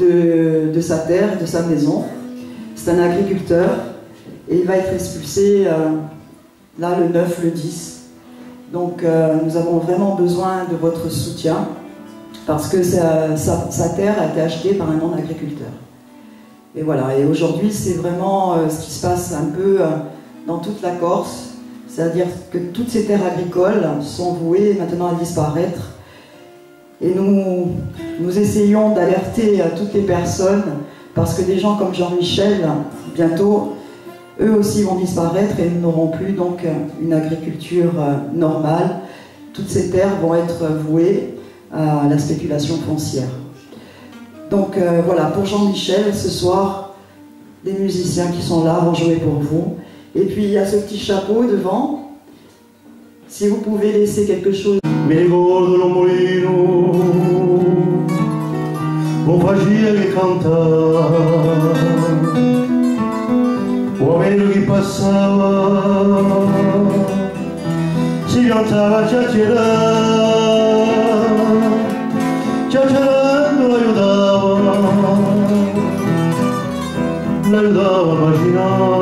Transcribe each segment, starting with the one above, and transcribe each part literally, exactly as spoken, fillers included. de, de sa terre, de sa maison. C'est un agriculteur et il va être expulsé euh, là le neuf, le dix. Donc euh, nous avons vraiment besoin de votre soutien parce que sa, sa, sa terre a été achetée par un non-agriculteur. Et voilà, et aujourd'hui c'est vraiment euh, ce qui se passe un peu euh, dans toute la Corse. C'est-à-dire que toutes ces terres agricoles sont vouées maintenant à disparaître. Et nous, nous essayons d'alerter toutes les personnes, parce que des gens comme Jean-Michel, bientôt, eux aussi vont disparaître et nous n'aurons plus donc une agriculture normale. Toutes ces terres vont être vouées à la spéculation foncière. Donc euh, voilà, pour Jean-Michel, ce soir, les musiciens qui sont là vont jouer pour vous. Et puis il y a ce petit chapeau devant, si vous pouvez laisser quelque chose. Mi ricordo l'ombrino, o facile che cantava, o meno che passava, si cantava ciacerà, ciacerando l'aiutava, l'aiutava a immaginare.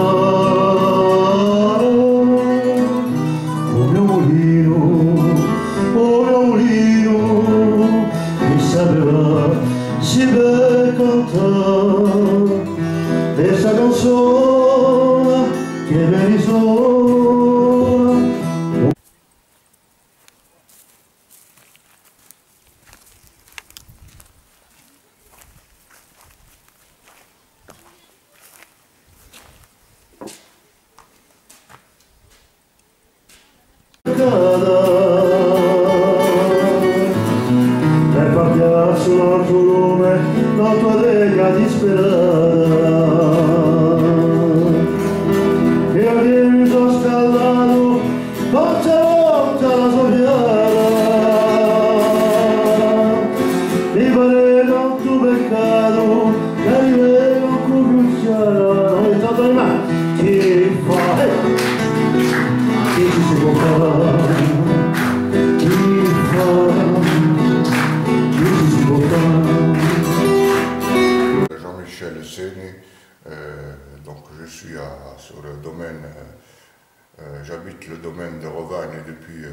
J'habite le domaine de Rovagne depuis, euh,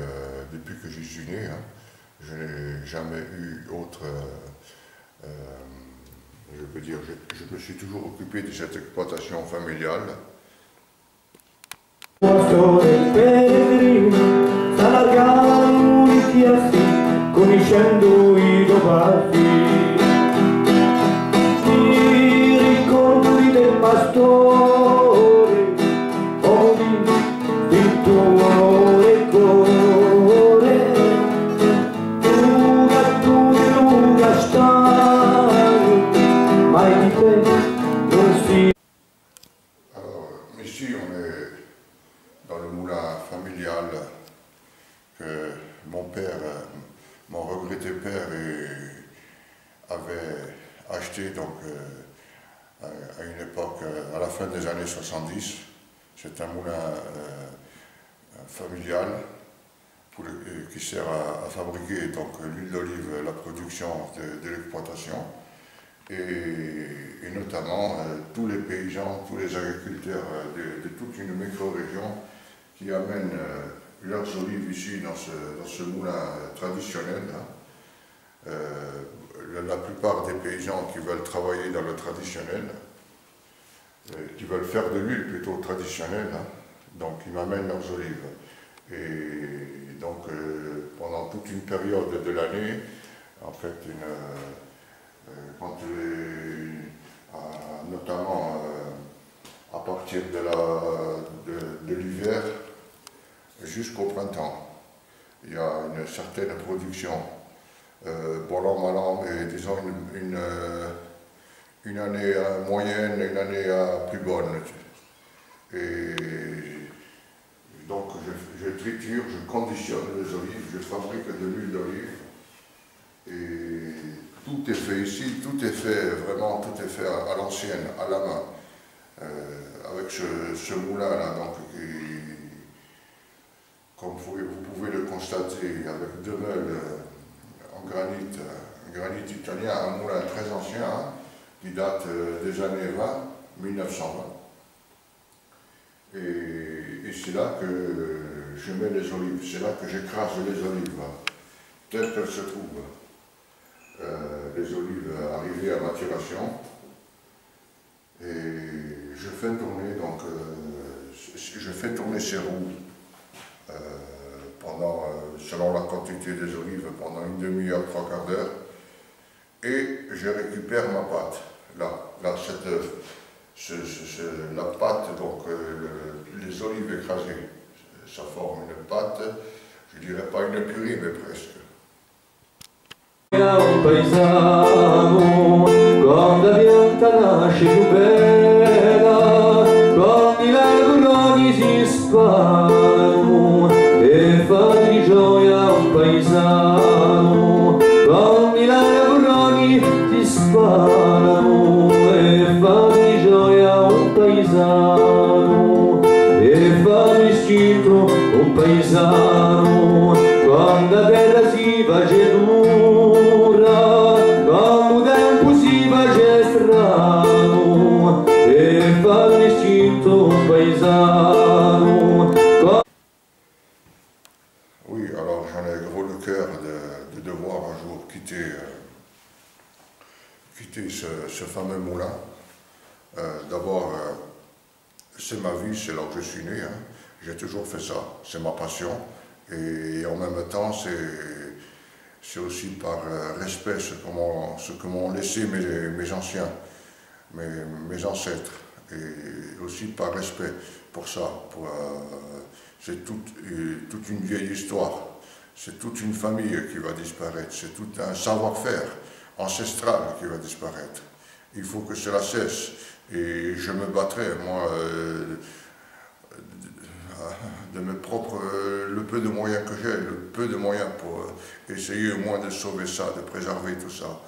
depuis que j'y suis né. Hein. Je n'ai jamais eu autre... Euh, euh, je veux dire, je, je me suis toujours occupé de cette exploitation familiale. Donc, euh, à une époque, à la fin des années soixante-dix, c'est un moulin euh, familial pour le, qui sert à, à fabriquer l'huile d'olive, la production de, de l'exploitation, et, et notamment euh, tous les paysans, tous les agriculteurs de, de toute une micro-région qui amènent euh, leurs olives ici dans ce, dans ce moulin traditionnel. Hein. Euh, la plupart des paysans qui veulent travailler dans le traditionnel, qui veulent faire de l'huile plutôt traditionnelle, hein, donc ils m'amènent leurs olives. Et donc euh, pendant toute une période de l'année, en fait, une, euh, quand les, euh, notamment euh, à partir de l'hiver de, de jusqu'au printemps, il y a une certaine production. Euh, bon an, mal an, mais disons une, une, euh, une année euh, moyenne, une année euh, plus bonne. Et donc je, je triture, je conditionne les olives, je fabrique de l'huile d'olive. Et tout est fait ici, tout est fait vraiment, tout est fait à, à l'ancienne, à la main. Euh, avec ce, ce moulin-là, donc, qui, comme vous, vous pouvez le constater, avec deux meules. Euh, Granit, granit italien, un moulin très ancien, hein, qui date des années vingt, mille neuf cent vingt. Et, et c'est là que je mets les olives, c'est là que j'écrase les olives, telles qu'elles se trouvent. Euh, les olives arrivées à maturation. Et je fais tourner, donc, euh, je fais tourner ces roues euh, pendant, euh, selon la quantité des olives, pendant une demi-heure, trois quarts d'heure. Et je récupère ma pâte. Là, là cette, ce, ce, ce, la pâte, donc euh, le, les olives écrasées, ça forme une pâte, je dirais pas une purée, mais presque. Oui, alors j'en ai gros le cœur de, de devoir un jour quitter, euh, quitter ce, ce fameux moulin. Euh, D'abord, euh, c'est ma vie, c'est là que je suis né, hein. J'ai toujours fait ça, c'est ma passion. Et, et en même temps, c'est aussi par euh, respect ce que m'ont laissé mes, mes anciens, mes, mes ancêtres. Et aussi par respect pour ça, pour, euh, c'est toute, euh, toute une vieille histoire, c'est toute une famille qui va disparaître, c'est tout un savoir-faire ancestral qui va disparaître. Il faut que cela cesse et je me battrai, moi, euh, de mes propres, euh, le peu de moyens que j'ai, le peu de moyens pour euh, essayer au moins de sauver ça, de préserver tout ça.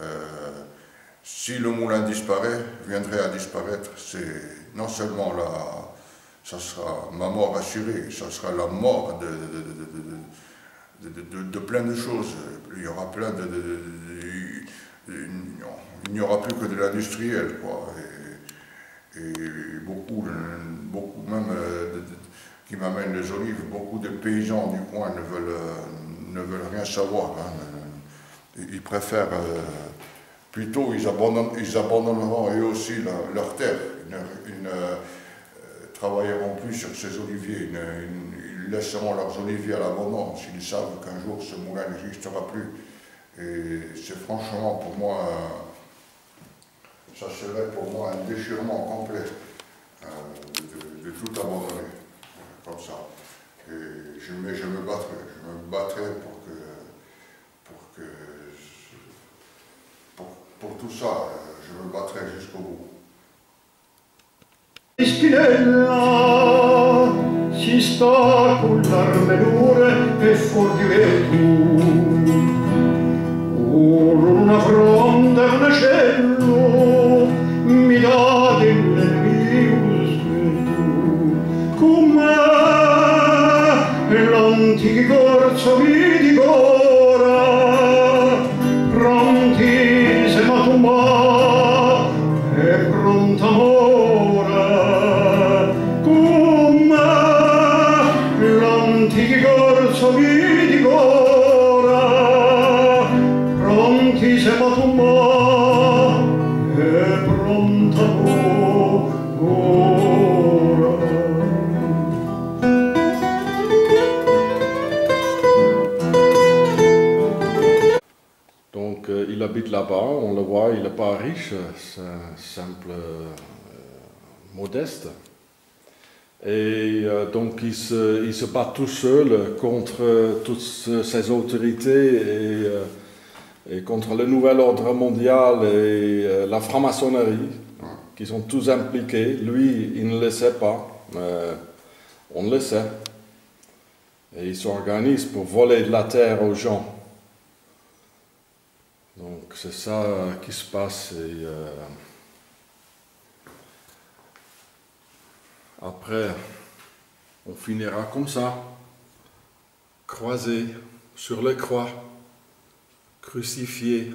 Euh, Si le moulin disparaît, viendrait à disparaître, c'est non seulement la, ça sera ma mort assurée, ça sera la mort de, de, de, de, de, de, de plein de choses. Il y aura plein de, de, de, de, de il n'y aura plus que de l'industriel, quoi. Et, et beaucoup, beaucoup même de, de, qui m'amènent les olives, beaucoup de paysans du coin ne veulent, ne veulent rien savoir. Hein. Ils préfèrent. Euh, Plutôt, ils, abandonnent, ils abandonneront eux aussi la, leur terre. Ils ne, ils ne euh, travailleront plus sur ces oliviers. Ils, ne, ils laisseront leurs oliviers à l'abandon s'ils savent qu'un jour ce moulin n'existera plus. Et c'est franchement pour moi, euh, ça serait pour moi un déchirement complet euh, de, de, de tout abandonner comme ça. Et je, mais je me battrai, je me battrai pour que, pour que Pour tout ça, je me battrai jusqu'au bout. Si sta con l'armelure e fuordirei tu, una fronda e un acello mi dà delle mie tu, come l'antico corso mi divora, pronti. Donc euh, il habite là-bas, on le voit, il n'est pas riche, c'est un simple euh, modeste. Et euh, donc il se, il se bat tout seul contre toutes ces autorités et, euh, et contre le nouvel ordre mondial et euh, la franc-maçonnerie, qui sont tous impliqués. Lui, il ne le sait pas, mais on le sait. Et il s'organise pour voler de la terre aux gens. Donc c'est ça qui se passe. Et, euh, après, on finira comme ça, croisés sur les croix, crucifiés.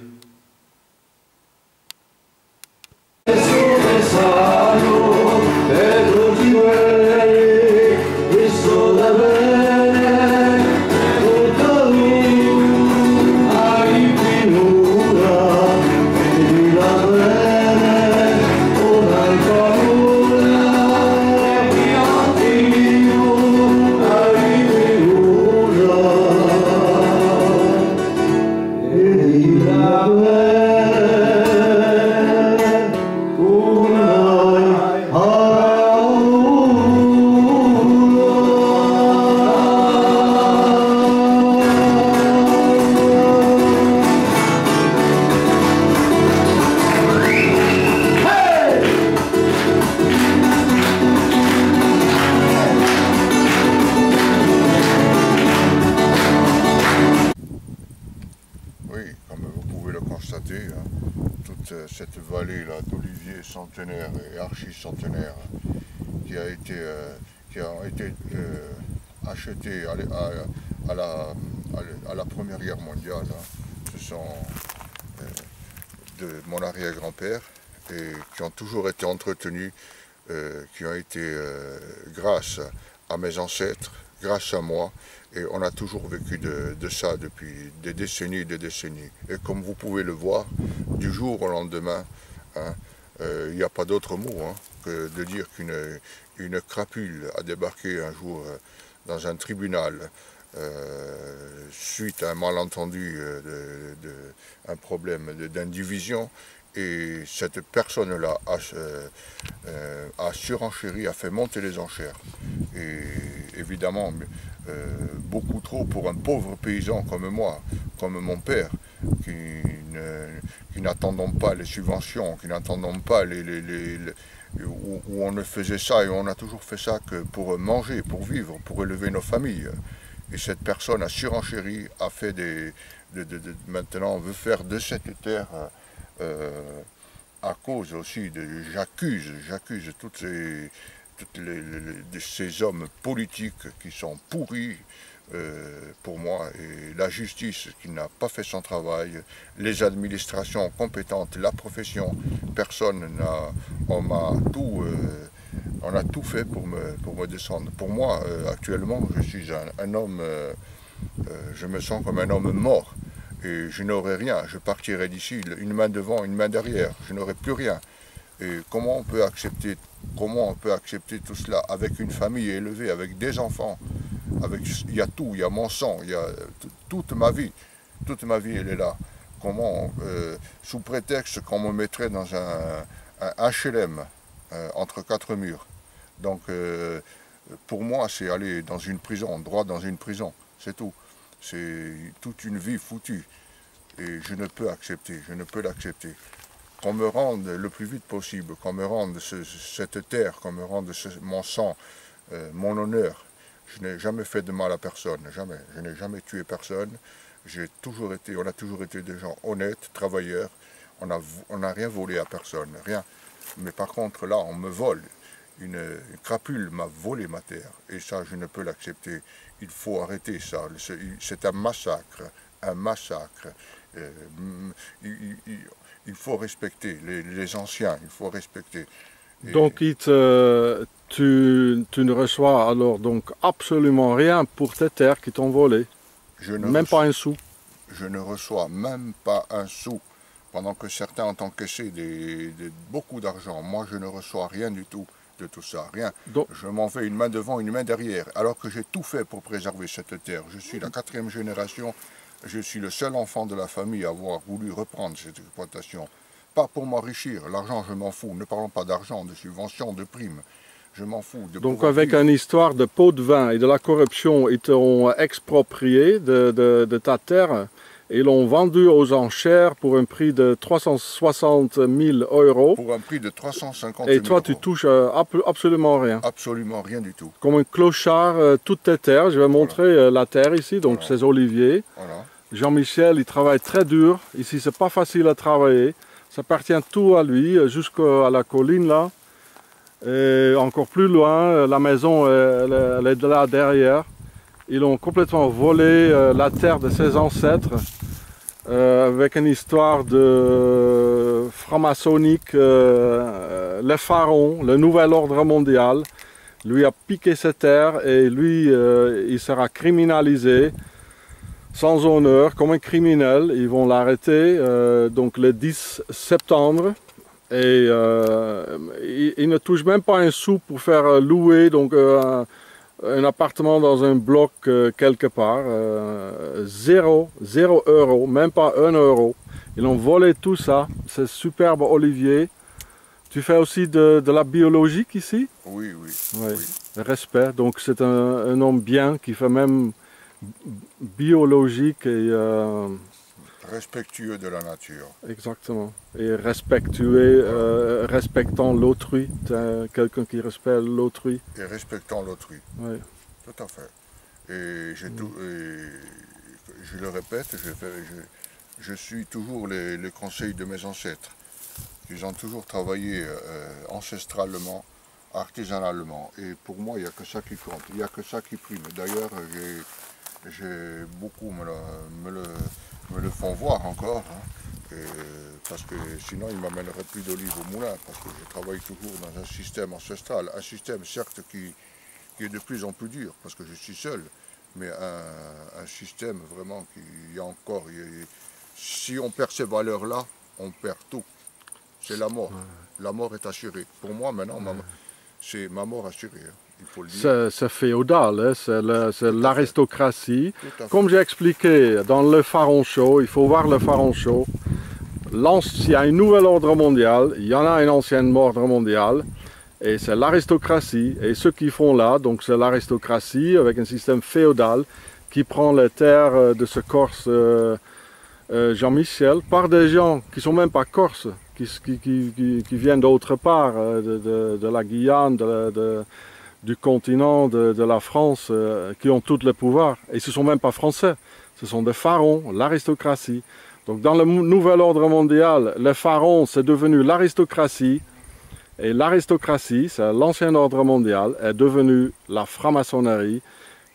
centenaire qui a été, euh, qui a été euh, acheté à, à, à, la, à la Première Guerre mondiale. Hein. Ce sont euh, de mon arrière-grand-père et qui ont toujours été entretenus, euh, qui ont été euh, grâce à mes ancêtres, grâce à moi, et on a toujours vécu de, de ça depuis des décennies et des décennies. Et comme vous pouvez le voir, du jour au lendemain, il hein, n'y euh, a pas d'autre mot hein, que de dire qu'une une crapule a débarqué un jour dans un tribunal euh, suite à un malentendu, de, de, un problème d'indivision, et cette personne-là a, euh, a surenchéri, a fait monter les enchères. Et évidemment, euh, beaucoup trop pour un pauvre paysan comme moi, comme mon père, qui n'attendons pas les subventions, qui n'attendons pas les, les, les, les où, où on ne faisait ça, et on a toujours fait ça que pour manger, pour vivre, pour élever nos familles. Et cette personne a surenchéri, a fait des... De, de, de, maintenant, on veut faire de cette terre... Euh, à cause aussi de, j'accuse, j'accuse toutes ces, toutes les, les, ces hommes politiques qui sont pourris euh, pour moi, et la justice qui n'a pas fait son travail, les administrations compétentes, la profession, personne n'a, on m'a tout, euh, on a tout fait pour me, pour me descendre. Pour moi, euh, actuellement, je suis un, un homme, euh, euh, je me sens comme un homme mort. Et je n'aurai rien, je partirai d'ici, une main devant, une main derrière, je n'aurai plus rien. Et comment on peut accepter, comment on peut accepter tout cela avec une famille élevée, avec des enfants, avec, il y a tout, il y a mon sang, il y a toute ma vie, toute ma vie elle est là. Comment, euh, sous prétexte qu'on me mettrait dans un, un H L M, euh, entre quatre murs. Donc euh, pour moi c'est aller dans une prison, droit dans une prison, c'est tout. C'est toute une vie foutue, et je ne peux accepter, je ne peux l'accepter. Qu'on me rende le plus vite possible, qu'on me rende ce, cette terre, qu'on me rende ce, mon sang, euh, mon honneur. Je n'ai jamais fait de mal à personne, jamais. Je n'ai jamais tué personne. J'ai toujours été, on a toujours été des gens honnêtes, travailleurs. On n'a on a rien volé à personne, rien. Mais par contre là, on me vole. Une, une crapule m'a volé ma terre, et ça je ne peux l'accepter. Il faut arrêter ça, c'est un massacre, un massacre. Euh, il, il, il faut respecter les, les anciens, il faut respecter. Et... Donc Yves, euh, tu, tu ne reçois alors donc absolument rien pour tes terres qui t'ont volé? Je ne Même reçois, pas un sou? Je ne reçois même pas un sou. Pendant que certains ont encaissé des, des, beaucoup d'argent, moi je ne reçois rien du tout. De tout ça, rien. Donc, je m'en fais une main devant, une main derrière, alors que j'ai tout fait pour préserver cette terre. Je suis la quatrième génération, je suis le seul enfant de la famille à avoir voulu reprendre cette exploitation. Pas pour m'enrichir, l'argent je m'en fous, ne parlons pas d'argent, de subventions, de primes, je m'en fous. De Donc avec vivre. Une histoire de pot de vin et de la corruption, ils t'ont exproprié de, de, de ta terre, et l'ont vendu aux enchères pour un prix de trois cent soixante mille euros. Pour un prix de trois cent cinquante mille euros. Et toi, tu touches euh, absolument rien. Absolument rien du tout. Comme un clochard, euh, toutes tes terres. Je vais voilà. montrer euh, la terre ici, donc voilà. ces oliviers. Voilà. Jean-Michel, il travaille très dur. Ici, c'est pas facile à travailler. Ça appartient tout à lui, jusqu'à la colline là. Et encore plus loin, la maison, elle, elle est là derrière. Ils ont complètement volé euh, la terre de ses ancêtres euh, avec une histoire de euh, franc-maçonnique. Euh, le pharaon, le nouvel ordre mondial, lui a piqué ses terres, et lui, euh, il sera criminalisé sans honneur, comme un criminel. Ils vont l'arrêter euh, donc le dix septembre. Et euh, il, il ne touche même pas un sou pour faire louer donc, euh, un appartement dans un bloc euh, quelque part, euh, zéro, zéro euro, même pas un euro. Ils ont volé tout ça, ces superbes oliviers. Tu fais aussi de, de la biologique ici? Oui, oui. oui. oui. Respect, donc c'est un, un homme bien qui fait même biologique et... Euh, respectueux de la nature. Exactement, et respectueux, euh, respectant l'autrui, quelqu'un qui respecte l'autrui. Et respectant l'autrui, oui. Tout à fait. Et, je, tout, et je le répète, je, fais, je, je suis toujours les, les conseils de mes ancêtres. ils ont toujours travaillé euh, ancestralement, artisanalement. Et pour moi, il n'y a que ça qui compte, il n'y a que ça qui prime. D'ailleurs, j'ai beaucoup me le, me, le, me le font voir encore, hein, et, parce que sinon, ils ne m'amèneraient plus d'olives au moulin, parce que je travaille toujours dans un système ancestral, un système certes qui, qui est de plus en plus dur, parce que je suis seul, mais un, un système vraiment qui y a encore... Y a, si on perd ces valeurs-là, on perd tout. C'est la mort. Ouais. La mort est assurée. Pour moi, maintenant, ouais. c'est ma mort assurée. Hein. Il faut le dire. C'est féodal, hein. C'est l'aristocratie. Comme j'ai expliqué dans Le Pharaon Chaud, il faut voir Le Pharaon Chaud. S'il y a un nouvel ordre mondial, il y en a un ancien ordre mondial. Et c'est l'aristocratie. Et ceux qui font là, donc c'est l'aristocratie avec un système féodal qui prend les terres de ce Corse... Euh, Euh, Jean-Michel, par des gens qui ne sont même pas corses, qui, qui, qui, qui viennent d'autre part, euh, de, de, de la Guyane, de, de, du continent, de, de la France, euh, qui ont tout le pouvoir. Et ce ne sont même pas français, ce sont des pharaons, l'aristocratie. Donc dans le nouvel ordre mondial, les pharaons, c'est devenu l'aristocratie, et l'aristocratie, c'est l'ancien ordre mondial, est devenu la franc-maçonnerie,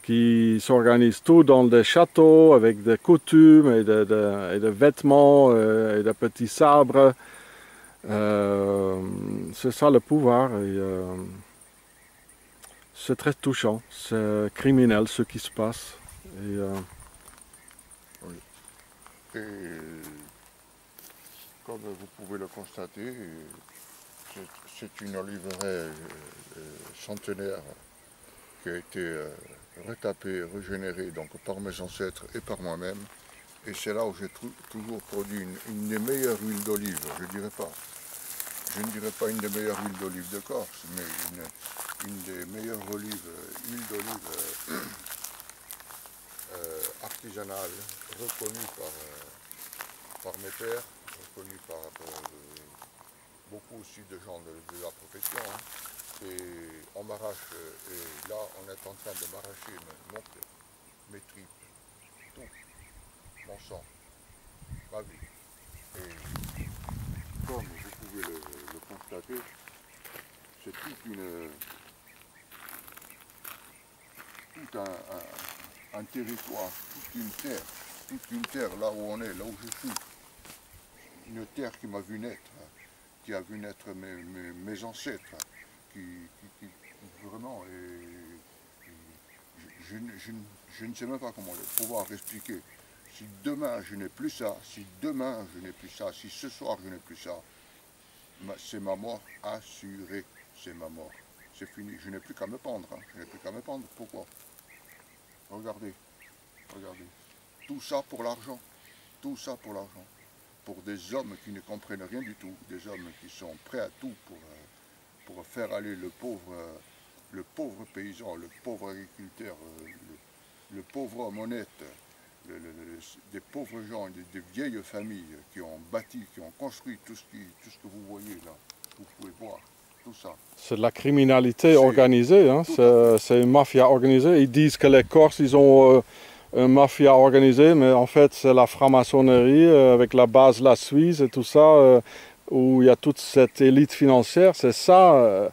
qui s'organisent tout dans des châteaux avec des coutumes et des de, de vêtements et des petits sabres. Euh, c'est ça le pouvoir. Euh, c'est très touchant, c'est criminel ce qui se passe. Et, euh... oui. Et comme vous pouvez le constater, c'est une oliveraie centenaire qui a été... retapé, régénéré donc par mes ancêtres et par moi-même, et c'est là où j'ai toujours produit une, une des meilleures huiles d'olive, je dirais pas, je ne dirais pas une des meilleures huiles d'olive de Corse, mais une, une des meilleures olives, huiles d'olive euh, euh, artisanale, reconnue par, euh, par mes pères, reconnue par euh, beaucoup aussi de gens de, de la profession, hein. Et on m'arrache, et là on est en train de m'arracher mon cœur, mes tripes, tout, mon sang, ma vie. Et comme vous pouvez le, le constater, c'est toute une, tout un, un, un territoire, toute une terre, toute une terre là où on est, là où je suis. Une terre qui m'a vu naître, hein, qui a vu naître mes, mes, mes ancêtres. Hein. Qui, qui, qui vraiment, et, et je, je, je, je ne sais même pas comment pouvoir expliquer. Si demain je n'ai plus ça, si demain je n'ai plus ça, si ce soir je n'ai plus ça, c'est ma mort assurée, c'est ma mort. C'est fini, je n'ai plus qu'à me pendre, hein. Je n'ai plus qu'à me pendre, pourquoi? Regardez, regardez, tout ça pour l'argent, tout ça pour l'argent, pour des hommes qui ne comprennent rien du tout, des hommes qui sont prêts à tout pour... Euh, pour faire aller le pauvre, le pauvre paysan, le pauvre agriculteur, le, le pauvre homme honnête, le, le, le, des pauvres gens, des, des vieilles familles qui ont bâti, qui ont construit tout ce, qui, tout ce que vous voyez là, vous pouvez voir, tout ça. C'est de la criminalité organisée, hein, c'est une mafia organisée. Ils disent que les Corses, ils ont euh, une mafia organisée, mais en fait c'est la franc-maçonnerie euh, avec la base la Suisse et tout ça. Euh, où il y a toute cette élite financière, c'est ça euh,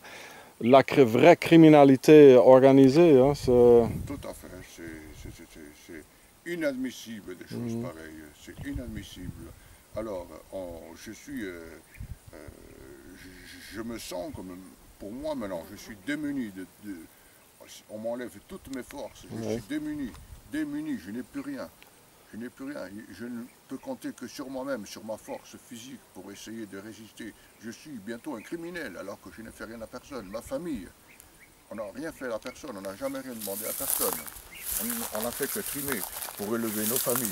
la cr vraie criminalité organisée. Hein, tout à fait, c'est inadmissible des choses mmh. pareilles, c'est inadmissible. Alors, on, je suis, euh, euh, je, je me sens comme, pour moi maintenant, je suis démuni, de, de, on m'enlève toutes mes forces, je mmh. suis démuni, démuni, je n'ai plus rien. Je n'ai plus rien, je ne peux compter que sur moi-même, sur ma force physique pour essayer de résister. Je suis bientôt un criminel alors que je n'ai fait rien à personne. Ma famille, on n'a rien fait à personne, on n'a jamais rien demandé à personne. On n'a fait que trimer pour élever nos familles.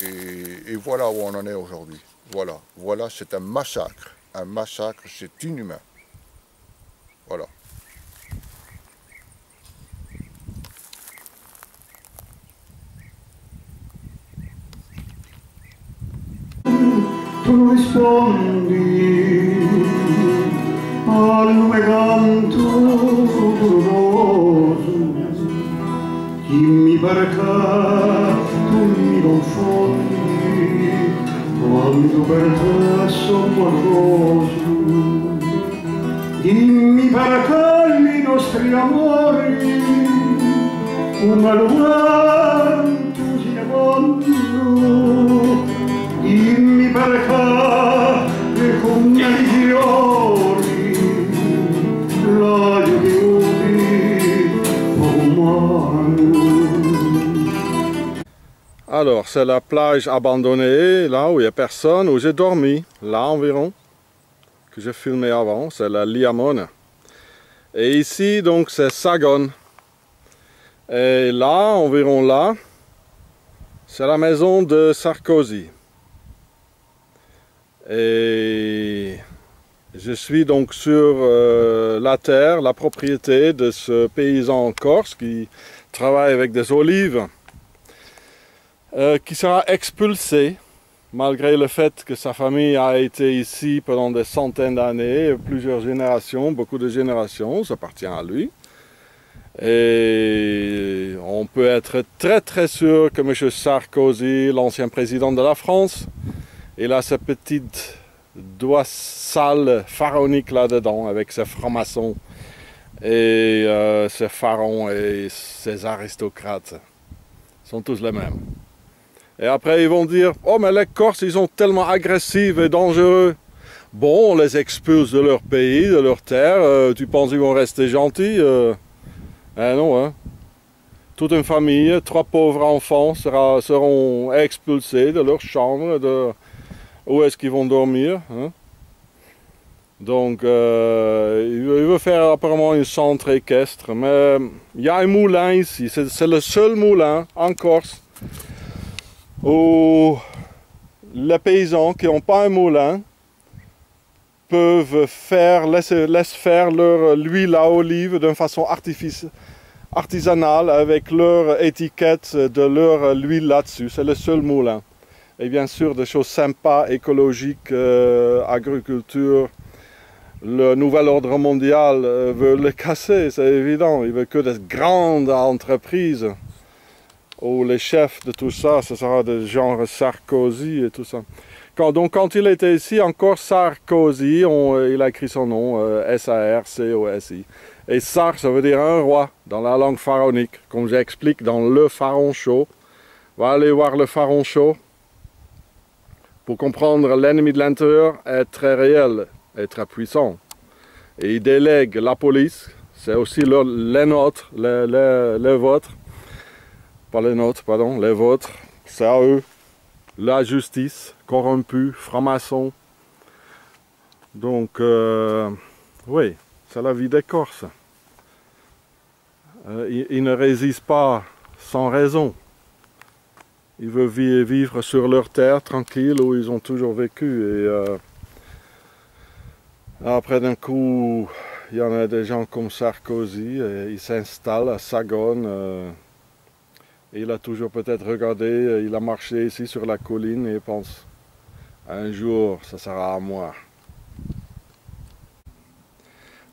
Et, et voilà où on en est aujourd'hui. Voilà, voilà, c'est un massacre. Un massacre, c'est inhumain. Voilà. Tu rispondi al mio canto doloroso, dimmi perché tu mi confondi, al quanto per te sono amoroso, dimmi per calmi i nostri amori, un alvanto si avanto, dimmi per calmi con i fiori, l'aglio di uti umano. Alors, c'est la plage abandonnée, là où il n'y a personne, où j'ai dormi, là environ, que j'ai filmé avant, c'est la Liamone. Et ici, donc, c'est Sagone. Et là, environ là, c'est la maison de Sarkozy. Et je suis donc sur euh, la terre, la propriété de ce paysan corse qui travaille avec des olives. Euh, qui sera expulsé, malgré le fait que sa famille a été ici pendant des centaines d'années, plusieurs générations, beaucoup de générations, ça appartient à lui. Et on peut être très très sûr que M. Sarkozy, l'ancien président de la France, il a sa petite doigt sale pharaonique là-dedans, avec ses francs-maçons, et euh, ses pharaons et ses aristocrates. Ils sont tous les mêmes. Et après, ils vont dire, oh, mais les Corses, ils sont tellement agressifs et dangereux. Bon, on les expulse de leur pays, de leur terre. Euh, tu penses qu'ils vont rester gentils? euh, eh non, hein. Toute une famille, trois pauvres enfants sera, seront expulsés de leur chambre, de où est-ce qu'ils vont dormir. Hein. Donc, euh, il veut faire apparemment un centre équestre. Mais il y a un moulin ici. C'est le seul moulin en Corse où les paysans qui n'ont pas un moulin peuvent faire, laisser, laissent faire leur huile à olive d'une façon artisanale avec leur étiquette de leur huile là-dessus. C'est le seul moulin. Et bien sûr, des choses sympas, écologiques, euh, agriculture. Le nouvel ordre mondial veut le casser, c'est évident. Il veut que des grandes entreprises où les chefs de tout ça, ce sera de genre Sarkozy et tout ça. Quand, donc quand il était ici, encore Sarkozy, on, il a écrit son nom, euh, S A R C O S I. Et Sar, ça veut dire un roi, dans la langue pharaonique, comme j'explique dans Le Pharaon Chaud. On va aller voir Le Pharaon Chaud pour comprendre l'ennemi de l'intérieur est très réel, est très puissant. Et il délègue la police, c'est aussi leur, les nôtres, les, les, les vôtres, pas les nôtres, pardon, les vôtres, c'est à eux. La justice, corrompue, franc-maçon. Donc, euh, oui, c'est la vie des Corses. Euh, ils, ils ne résistent pas sans raison. Ils veulent vivre sur leur terre, tranquille, où ils ont toujours vécu. Et euh, après d'un coup, il y en a des gens comme Sarkozy, et ils s'installent à Sagone. Euh, Et il a toujours peut-être regardé, il a marché ici sur la colline et pense « un jour, ça sera à moi ».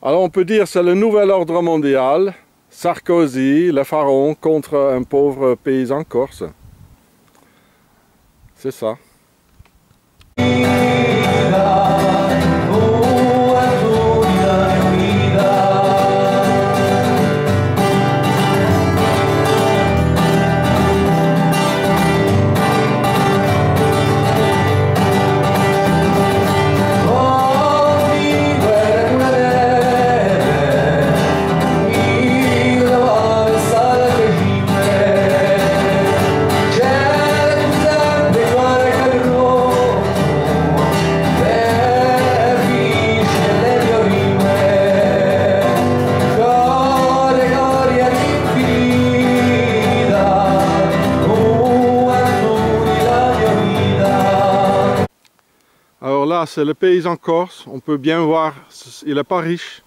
Alors on peut dire c'est le nouvel ordre mondial, Sarkozy, le pharaon, contre un pauvre paysan corse. C'est ça. C'est le paysan corse, on peut bien voir, il n'est pas riche.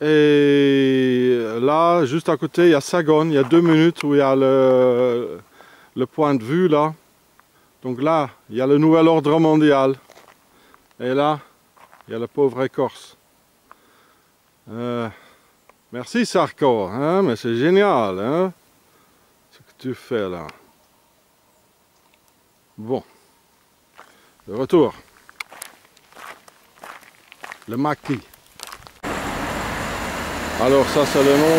Et là, juste à côté, il y a Sagone, il y a deux minutes où il y a le, le point de vue là. Donc là, il y a le nouvel ordre mondial. Et là, il y a le pauvre Corse. Euh, merci Sarko, hein, mais c'est génial hein, ce que tu fais là. Bon. De retour. Le maquis. Alors ça c'est le nom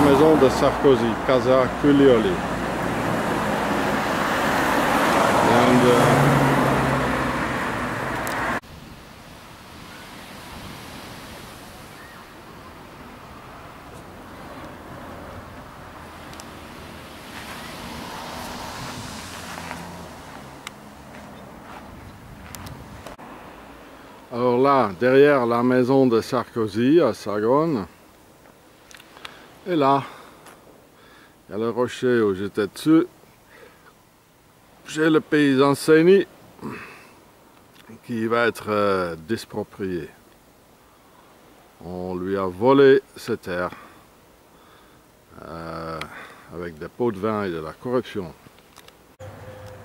de la maison de Sarkozy, Casa Cullioli. And, uh... Alors là, derrière la maison de Sarkozy à Sagone, et là, il y a le rocher où j'étais dessus. J'ai le paysan saigné qui va être euh, disproprié. On lui a volé ses terres euh, avec des pots de vin et de la corruption.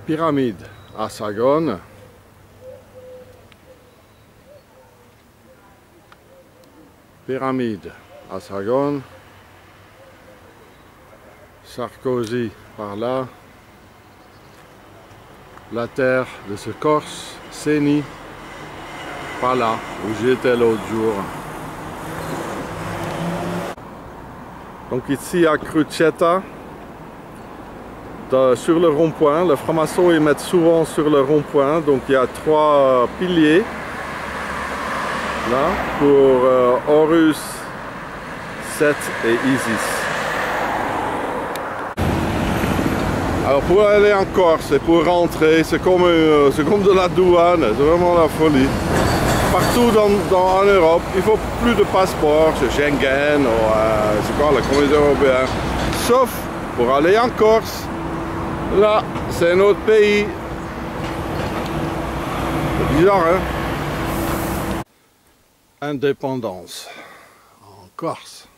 Pyramide à Sagone. Pyramide à Sagone. Sarkozy par là, la terre de ce Corse, Séni, par là, où j'étais l'autre jour. Donc ici à Cruchetta, de, sur le rond-point, les francs-maçons ils mettent souvent sur le rond-point, donc il y a trois piliers, là, pour euh, Horus, sept et Isis. Alors pour aller en Corse et pour rentrer, c'est comme, euh, comme de la douane, c'est vraiment la folie. Partout dans, dans, en Europe, il faut plus de passeport, c'est Schengen, ou euh, c'est quoi, la communauté européenne. Sauf pour aller en Corse, là, c'est notre pays. C'est bizarre, hein? Indépendance en Corse.